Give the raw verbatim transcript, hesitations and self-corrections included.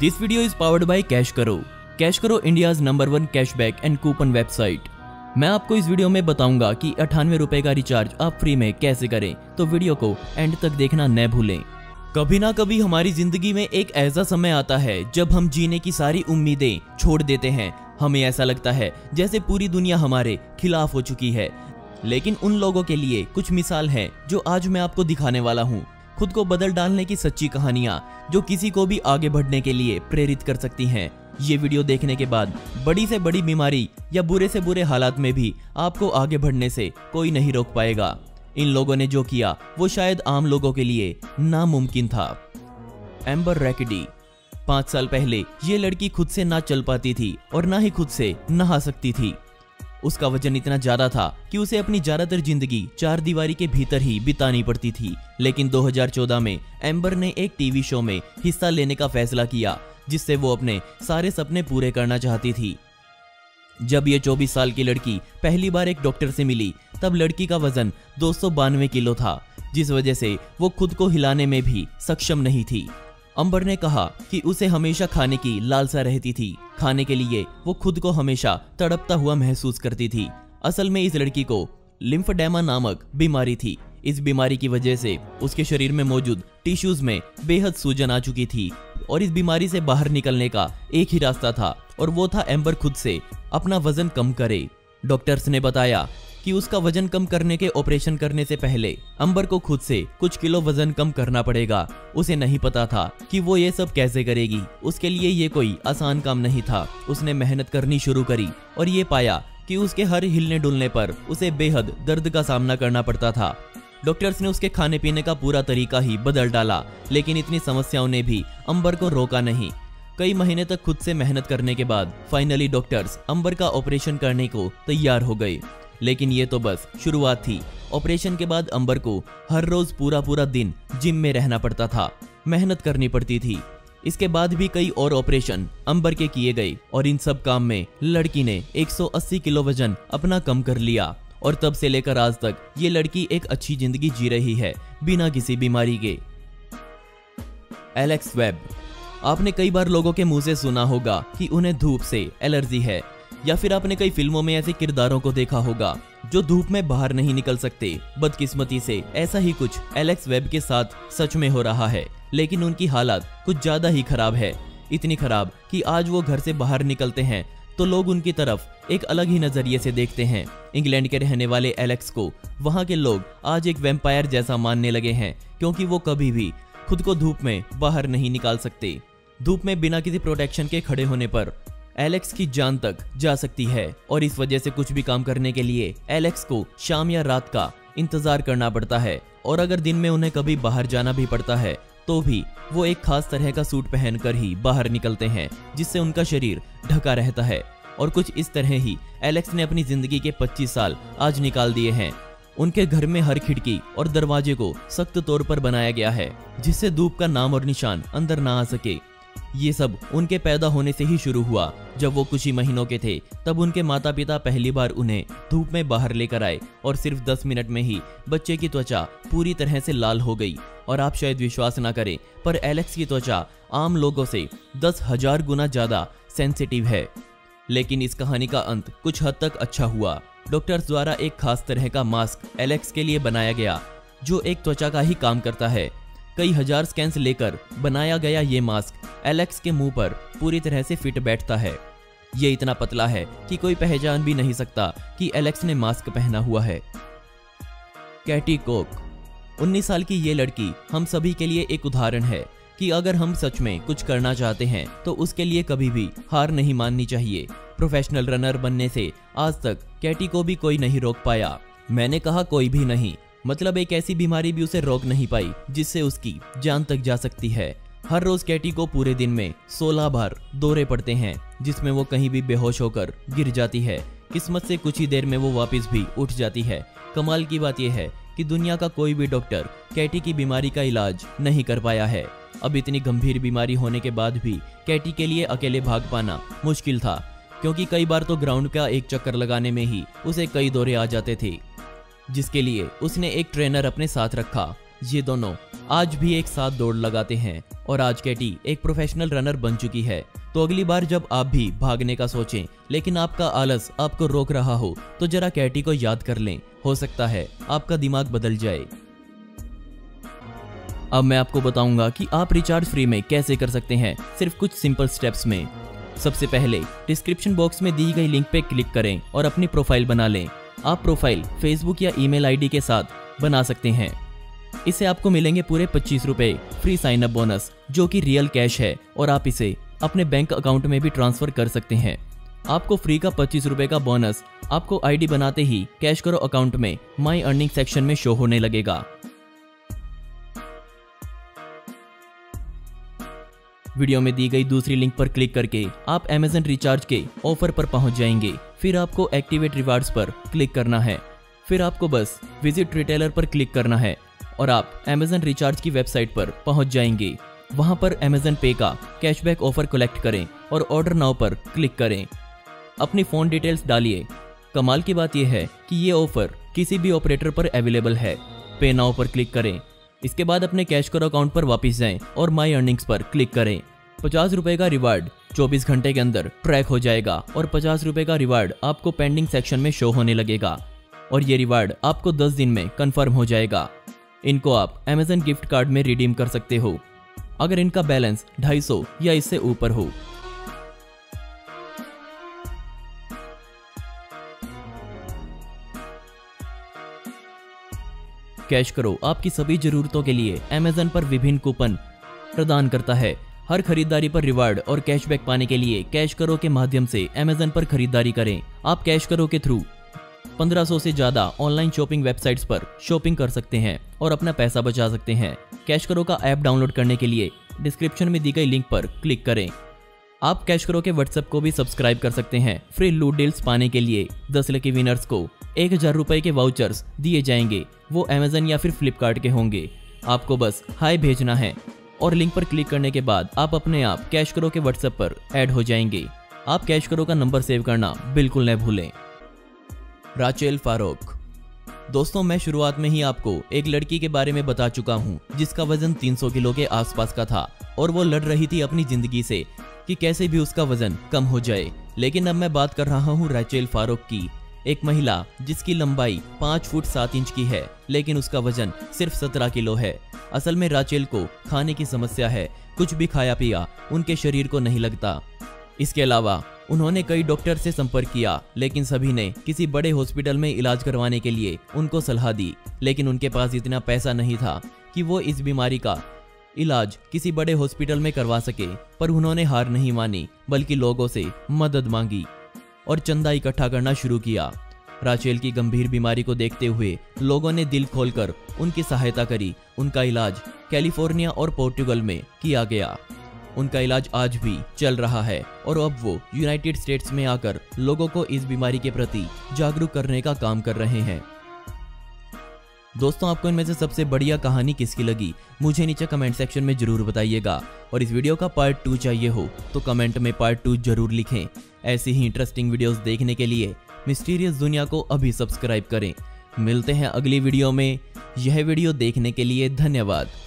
This video is powered by Cashkaro. Cashkaro India's number one cashback and coupon website. मैं आपको इस video में बताऊंगा कि अठानवे रुपए का रिचार्ज आप फ्री में कैसे करें, तो वीडियो को एंड तक देखना न भूलें। कभी ना कभी हमारी जिंदगी में एक ऐसा समय आता है जब हम जीने की सारी उम्मीदें छोड़ देते हैं। हमें ऐसा लगता है जैसे पूरी दुनिया हमारे खिलाफ हो चुकी है, लेकिन उन लोगों के लिए कुछ मिसाल है जो आज मैं आपको दिखाने वाला हूँ। खुद को बदल डालने की सच्ची कहानियाँ जो किसी को भी आगे बढ़ने के लिए प्रेरित कर सकती हैं। ये वीडियो देखने के बाद बड़ी से बड़ी बीमारी या बुरे से बुरे हालात में भी आपको आगे बढ़ने से कोई नहीं रोक पाएगा। इन लोगों ने जो किया वो शायद आम लोगों के लिए नामुमकिन था। एम्बर रैकडी। पाँच साल पहले ये लड़की खुद से ना चल पाती थी और ना ही खुद से नहा सकती थी। उसका वजन इतना ज्यादा था कि उसे अपनी ज्यादातर जिंदगी चार दीवारी के भीतर ही बितानी पड़ती थी। लेकिन दो हज़ार चौदह में एम्बर ने एक टीवी शो में हिस्सा लेने का फैसला किया जिससे वो अपने सारे सपने पूरे करना चाहती थी। जब ये चौबीस साल की लड़की पहली बार एक डॉक्टर से मिली, तब लड़की का वजन दो सौ बानवे किलो था, जिस वजह से वो खुद को हिलाने में भी सक्षम नहीं थी। अंबर ने कहा कि उसे हमेशा खाने की लालसा रहती थी। खाने के लिए वो खुद को हमेशा तड़पता हुआ महसूस करती थी। असल में इस लड़की को लिम्फेडेमा नामक बीमारी थी। इस बीमारी की वजह से उसके शरीर में मौजूद टिश्यूज में बेहद सूजन आ चुकी थी और इस बीमारी से बाहर निकलने का एक ही रास्ता था, और वो था एम्बर खुद से अपना वजन कम करे। डॉक्टर्स ने बताया कि उसका वजन कम करने के ऑपरेशन करने से पहले अंबर को खुद से कुछ किलो वजन कम करना पड़ेगा। उसे नहीं पता था कि वो ये सब कैसे करेगी। उसके लिए ये कोई आसान काम नहीं था। उसने मेहनत करनी शुरू करी और ये पाया कि उसके हर हिलने डुलने पर उसे बेहद दर्द का सामना करना पड़ता था। डॉक्टर्स ने उसके खाने पीने का पूरा तरीका ही बदल डाला, लेकिन इतनी समस्याओं ने भी अंबर को रोका नहीं। कई महीने तक खुद से मेहनत करने के बाद फाइनली डॉक्टर्स अंबर का ऑपरेशन करने को तैयार हो गए। लेकिन ये तो बस शुरुआत थी। ऑपरेशन के बाद अंबर को हर रोज पूरा पूरा दिन जिम में रहना पड़ता था, मेहनत करनी पड़ती थी। इसके बाद भी कई और ऑपरेशन अंबर के किए गए और इन सब काम में लड़की ने एक सौ अस्सी किलो वजन अपना कम कर लिया, और तब से लेकर आज तक ये लड़की एक अच्छी जिंदगी जी रही है बिना किसी बीमारी के। Alex Webb. आपने कई बार लोगों के मुंह से सुना होगा कि उन्हें धूप से एलर्जी है, या फिर आपने कई फिल्मों में ऐसे किरदारों को देखा होगा जो धूप में बाहर नहीं निकल सकते। बदकिस्मती से ऐसा ही कुछ एलेक्स वेब के साथ सच में हो रहा है, लेकिन उनकी हालत कुछ ज्यादा ही खराब है। इतनी खराब कि आज वो घर से बाहर निकलते हैं तो लोग उनकी तरफ एक अलग ही नजरिए से देखते हैं। इंग्लैंड के रहने वाले एलेक्स को वहाँ के लोग आज एक वैम्पायर जैसा मानने लगे हैं, क्योंकि वो कभी भी खुद को धूप में बाहर नहीं निकाल सकते। धूप में बिना किसी प्रोटेक्शन के खड़े होने पर एलेक्स की जान तक जा सकती है, और इस वजह से कुछ भी काम करने के लिए एलेक्स को शाम या रात का इंतजार करना पड़ता है। और अगर दिन में उन्हें कभी बाहर जाना भी पड़ता है तो भी वो एक खास तरह का सूट पहनकर ही बाहर निकलते हैं, जिससे उनका शरीर ढका रहता है। और कुछ इस तरह ही एलेक्स ने अपनी जिंदगी के पच्चीस साल आज निकाल दिए हैं। उनके घर में हर खिड़की और दरवाजे को सख्त तौर पर बनाया गया है, जिससे धूप का नाम और निशान अंदर ना आ सके। ये सब उनके पैदा होने से ही शुरू हुआ। जब वो कुछ ही महीनों के थे तब उनके माता पिता पहली बार उन्हें धूप में बाहर लेकर आए, और सिर्फ दस मिनट में ही बच्चे की त्वचा पूरी तरह से लाल हो गई। और आप शायद विश्वास ना करें, पर एलेक्स की त्वचा आम लोगों से दस हजार गुना ज्यादा सेंसिटिव है। लेकिन इस कहानी का अंत कुछ हद तक अच्छा हुआ। डॉक्टर्स द्वारा एक खास तरह का मास्क एलेक्स के लिए बनाया गया जो एक त्वचा का ही काम करता है। कई हजार स्कैन्स लेकर बनाया गया ये मास्क एलेक्स के मुंह पर पूरी तरह से फिट बैठता है। ये इतना पतला है कि कोई पहचान भी नहीं सकता कि एलेक्स ने मास्क पहना हुआ है। Katie Cook. उन्नीस साल की ये लड़की हम सभी के लिए एक उदाहरण है कि अगर हम सच में कुछ करना चाहते हैं तो उसके लिए कभी भी हार नहीं माननी चाहिए। प्रोफेशनल रनर बनने से आज तक कैटी को भी कोई नहीं रोक पाया। मैंने कहा कोई भी नहीं, मतलब एक ऐसी बीमारी भी उसे रोक नहीं पाई जिससे उसकी जान तक जा सकती है। हर रोज कैटी को पूरे दिन में सोलह बार दौरे पड़ते हैं, जिसमें वो कहीं भी बेहोश होकर गिर जाती है। किस्मत से कुछ ही देर में वो वापस भी उठ जाती है। कमाल की बात यह है कि दुनिया का कोई भी डॉक्टर कैटी की बीमारी का इलाज नहीं कर पाया है। अब इतनी गंभीर बीमारी होने के बाद भी कैटी के लिए अकेले भाग पाना मुश्किल था, क्योंकि कई बार तो ग्राउंड का एक चक्कर लगाने में ही उसे कई दौरे आ जाते थे, जिसके लिए उसने एक ट्रेनर अपने साथ रखा। ये दोनों आज भी एक साथ दौड़ लगाते हैं और आज कैटी एक प्रोफेशनल रनर बन चुकी है। तो अगली बार जब आप भी भागने का सोचें लेकिन आपका आलस आपको रोक रहा हो तो जरा कैटी को याद कर लें, हो सकता है आपका दिमाग बदल जाए। अब मैं आपको बताऊंगा कि आप रिचार्ज फ्री में कैसे कर सकते हैं, सिर्फ कुछ सिंपल स्टेप्स में। सबसे पहले डिस्क्रिप्शन बॉक्स में दी गई लिंक पे क्लिक करें और अपनी प्रोफाइल बना लें। आप प्रोफाइल फेसबुक या ईमेल आईडी के साथ बना सकते हैं। इसे आपको मिलेंगे पूरे पच्चीस रुपए फ्री साइन अप बोनस, जो कि रियल कैश है और आप इसे अपने बैंक अकाउंट में भी ट्रांसफर कर सकते हैं। आपको फ्री का पच्चीस रुपए का बोनस आपको आईडी बनाते ही कैशकरो अकाउंट में माई अर्निंग सेक्शन में शो होने लगेगा। वीडियो में दी गई दूसरी लिंक पर क्लिक करके आप अमेज़न रिचार्ज के ऑफर पर पहुंच जाएंगे। फिर आपको एक्टिवेट रिवार्ड्स पर क्लिक करना है। फिर आपको बस विजिट रिटेलर पर क्लिक करना है और आप अमेज़न रिचार्ज की वेबसाइट पर पहुंच जाएंगे। वहां पर अमेज़न पे का कैशबैक ऑफर कलेक्ट करें और ऑर्डर नाउ पर क्लिक करें। अपनी फ़ोन डिटेल्स डालिए। कमाल की बात यह है कि ये ऑफर किसी भी ऑपरेटर पर अवेलेबल है। पे नाउ पर क्लिक करें। इसके बाद अपने कैशकरो अकाउंट पर वापस जाएं और माई अर्निंग्स पर क्लिक करें। पचास रुपए का रिवार्ड चौबीस घंटे के अंदर ट्रैक हो जाएगा और पचास रुपए का रिवार्ड आपको पेंडिंग सेक्शन में शो होने लगेगा और ये रिवार्ड आपको दस दिन में कंफर्म हो जाएगा। इनको आप अमेज़न गिफ्ट कार्ड में रिडीम कर सकते हो अगर इनका बैलेंस ढाई सौ या इससे ऊपर हो। कैशकरो आपकी सभी जरूरतों के लिए अमेज़न पर विभिन्न कूपन प्रदान करता है। हर खरीदारी पर रिवार्ड और कैशबैक पाने के लिए कैशकरो के माध्यम से अमेज़न पर खरीदारी करें। आप कैशकरो के थ्रू पंद्रह सौ से ज़्यादा ऑनलाइन शॉपिंग वेबसाइट्स पर शॉपिंग कर सकते हैं और अपना पैसा बचा सकते हैं। कैशकरो का ऐप डाउनलोड करने के लिए डिस्क्रिप्शन में दी गई लिंक पर क्लिक करें। आप कैशकरो के व्हाट्सएप को भी सब्सक्राइब कर सकते हैं। फ्री लूट डील्स पाने के लिए दस लकी विनर्स को एक हज़ार रुपये के वाउचर्स दिए जाएंगे। वो अमेज़न या फिर फ्लिपकार्ट के होंगे। आपको बस हाई भेजना है और लिंक पर क्लिक करने के बाद आप अपने आप कैशकरो के व्हाट्सएप पर ऐड हो जाएंगे। आप कैशकरो का नंबर सेव करना बिल्कुल न भूलें। राचेल फारूक। दोस्तों, मैं शुरुआत में ही आपको एक लड़की के बारे में बता चुका हूँ जिसका वजन तीन सौ किलो के आसपास का था और वो लड़ रही थी अपनी जिंदगी से कि कैसे भी उसका वजन कम हो जाए। लेकिन अब मैं बात कर रहा हूँ राचेल फारूक की, एक महिला जिसकी लंबाई पाँच फुट सात इंच की है लेकिन उसका वजन सिर्फ सत्रह किलो है। असल में राचेल को खाने की समस्या है, कुछ भी खाया पिया उनके शरीर को नहीं लगता। इसके अलावा उन्होंने कई डॉक्टर से संपर्क किया लेकिन सभी ने किसी बड़े हॉस्पिटल में इलाज करवाने के लिए उनको सलाह दी, लेकिन उनके पास इतना पैसा नहीं था कि वो इस बीमारी का इलाज किसी बड़े हॉस्पिटल में करवा सके। पर उन्होंने हार नहीं मानी बल्कि लोगों से मदद मांगी और चंदा इकट्ठा करना शुरू किया। राचेल की गंभीर बीमारी को देखते हुए लोगों ने दिल खोलकर उनकी सहायता करी। उनका इलाज कैलिफोर्निया और पोर्टुगल में किया गया। उनका इलाज आज भी चल रहा है और अब वो यूनाइटेड स्टेट्स में आकर लोगों को इस बीमारी के प्रति जागरूक करने का काम कर रहे हैं। दोस्तों, आपको इनमें से सबसे बढ़िया कहानी किसकी लगी मुझे नीचे कमेंट सेक्शन में जरूर बताइएगा और इस वीडियो का पार्ट टू चाहिए हो तो कमेंट में पार्ट टू जरूर लिखें। ऐसी ही इंटरेस्टिंग वीडियोस देखने के लिए मिस्टीरियस दुनिया को अभी सब्सक्राइब करें। मिलते हैं अगली वीडियो में। यह वीडियो देखने के लिए धन्यवाद।